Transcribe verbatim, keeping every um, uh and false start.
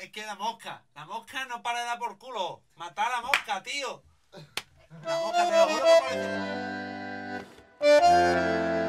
Es que la mosca, la mosca no para de dar por culo. Matar a la mosca, tío. La mosca, te lo juro, no parece.